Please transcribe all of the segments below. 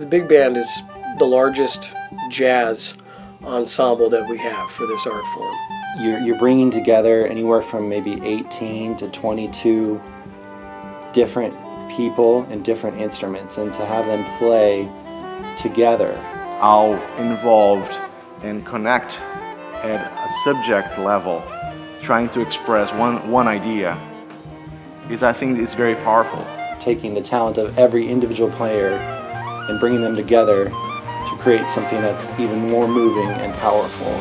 The big band is the largest jazz ensemble that we have for this art form. You're bringing together anywhere from maybe 18 to 22 different people and different instruments, and to have them play together. How involved and connect at a subject level, trying to express one idea, is, I think, is very powerful. Taking the talent of every individual player and bringing them together to create something that's even more moving and powerful.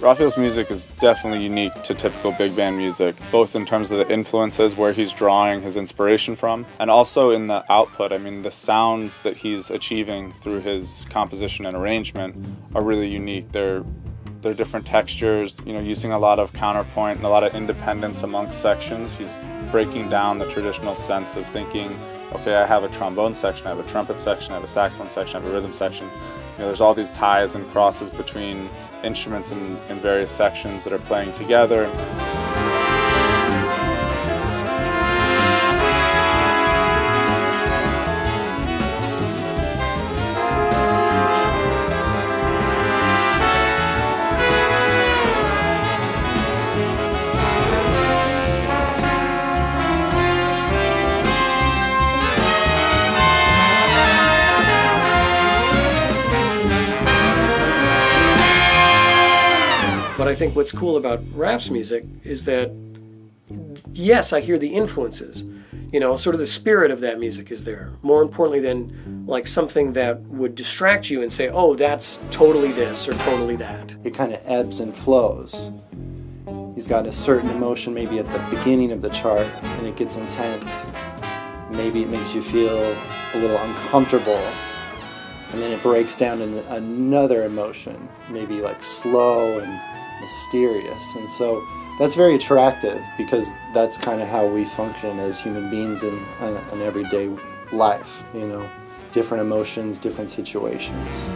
Rafael's music is definitely unique to typical big band music, both in terms of the influences, where he's drawing his inspiration from, and also in the output. I mean, the sounds that he's achieving through his composition and arrangement are really unique. They're different textures, you know, using a lot of counterpoint and a lot of independence amongst sections. He's breaking down the traditional sense of thinking, okay, I have a trombone section, I have a trumpet section, I have a saxophone section, I have a rhythm section. You know, there's all these ties and crosses between instruments in various sections that are playing together. But I think what's cool about Raf's music is that, yes, I hear the influences. You know, sort of the spirit of that music is there. More importantly than, like, something that would distract you and say, oh, that's totally this or totally that. It kind of ebbs and flows. He's got a certain emotion maybe at the beginning of the chart, and it gets intense. Maybe it makes you feel a little uncomfortable. And then it breaks down into another emotion, maybe like slow and mysterious. And so that's very attractive, because that's kind of how we function as human beings in an everyday life, you know, different emotions, different situations.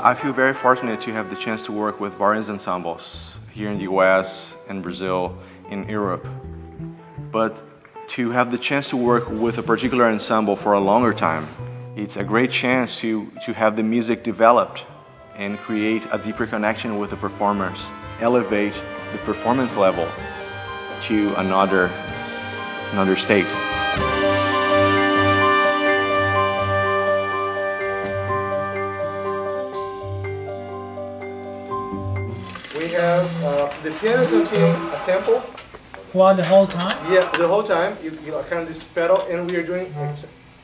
I feel very fortunate to have the chance to work with various ensembles here in the US, in Brazil, in Europe. But to have the chance to work with a particular ensemble for a longer time, it's a great chance to have the music developed and create a deeper connection with the performers, elevate the performance level to another state. The piano contains a tempo. What, the whole time? Yeah, the whole time. You know, kind of this pedal, and we are doing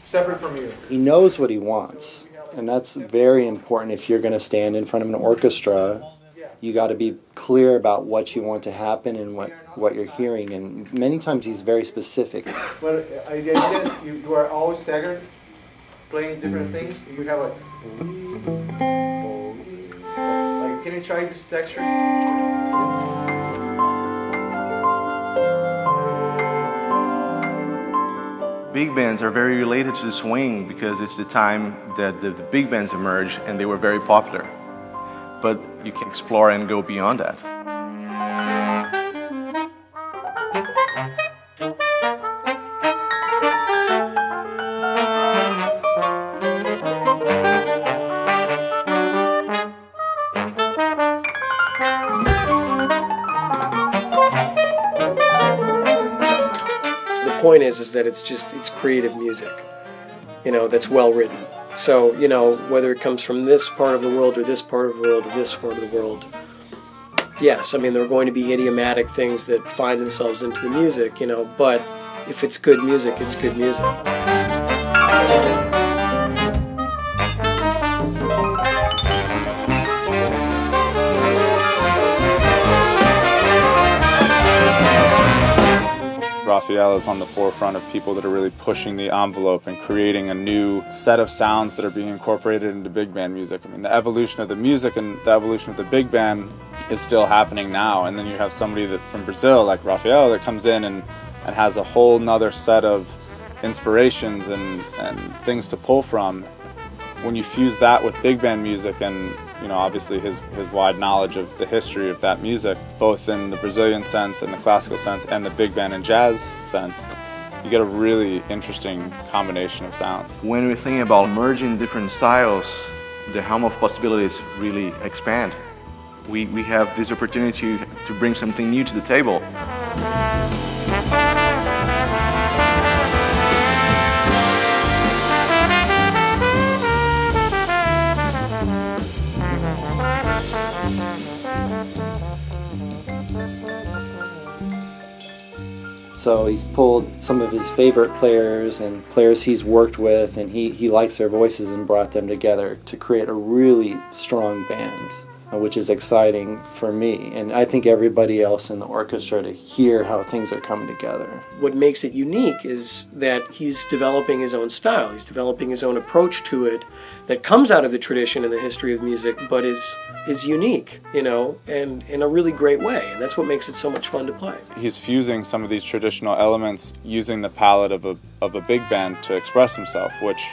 separate from you. He knows what he wants, and that's very important. If you're going to stand in front of an orchestra, you got to be clear about what you want to happen and what you're hearing. And many times he's very specific. But the idea is you are always staggered, playing different things. You have a like, can you try this texture? Big bands are very related to the swing, because it's the time that the big bands emerged and they were very popular. But you can explore and go beyond that. point is that it's creative music, you know, that's well written. So, you know, whether it comes from this part of the world or this part of the world or this part of the world, yes, I mean, there are going to be idiomatic things that find themselves into the music, you know, but if it's good music, it's good music. Rafael is on the forefront of people that are really pushing the envelope and creating a new set of sounds that are being incorporated into big band music. I mean, the evolution of the music and the evolution of the big band is still happening now. And then you have somebody that from Brazil, like Rafael, that comes in and has a whole nother set of inspirations and things to pull from. When you fuse that with big band music and, you know, obviously his wide knowledge of the history of that music, both in the Brazilian sense and the classical sense and the big band and jazz sense, you get a really interesting combination of sounds. When we think about merging different styles, the realm of possibilities really expand. We have this opportunity to bring something new to the table. So he's pulled some of his favorite players and players he's worked with, and he likes their voices and brought them together to create a really strong band, which is exciting for me and I think everybody else in the orchestra to hear how things are coming together. What makes it unique is that he's developing his own style, he's developing his own approach to it that comes out of the tradition and the history of music, but is unique, you know, and in a really great way, and that's what makes it so much fun to play. He's fusing some of these traditional elements using the palette of a big band to express himself, which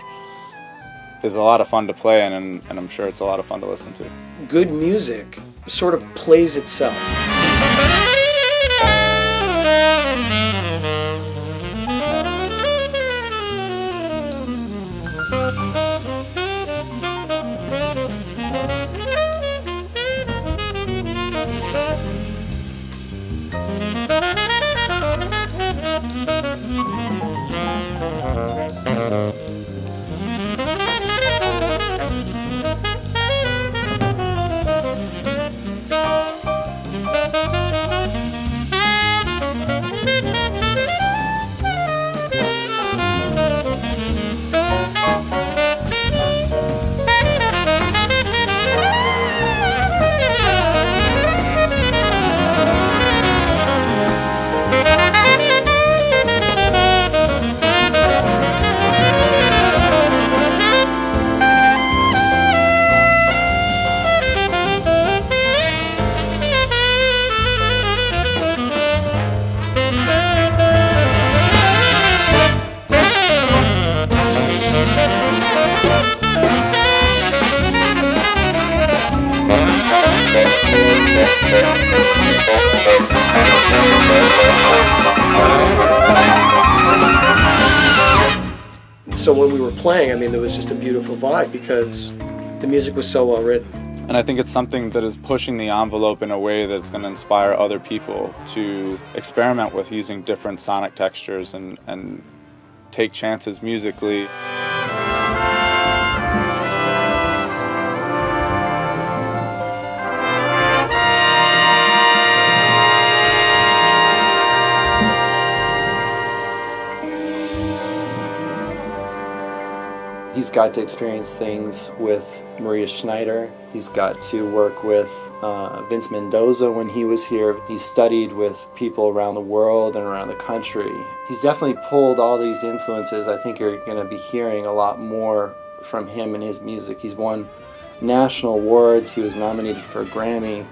is a lot of fun to play in, and I'm sure it's a lot of fun to listen to. Good music sort of plays itself. So when we were playing, I mean, there was just a beautiful vibe because the music was so well written. And I think it's something that is pushing the envelope in a way that's going to inspire other people to experiment with using different sonic textures and take chances musically. He's got to experience things with Maria Schneider. He's got to work with Vince Mendoza when he was here. He studied with people around the world and around the country. He's definitely pulled all these influences. I think you're going to be hearing a lot more from him and his music. He's won national awards. He was nominated for a Grammy.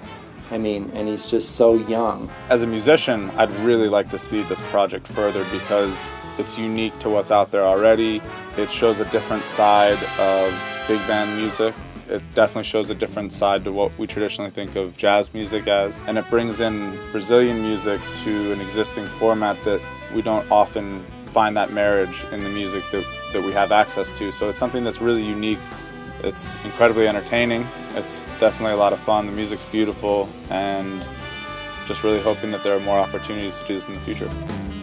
I mean, and he's just so young. As a musician, I'd really like to see this project further because it's unique to what's out there already. It shows a different side of big band music. It definitely shows a different side to what we traditionally think of jazz music as. And it brings in Brazilian music to an existing format that we don't often find that marriage in the music that we have access to. So it's something that's really unique. It's incredibly entertaining. It's definitely a lot of fun. The music's beautiful, and just really hoping that there are more opportunities to do this in the future.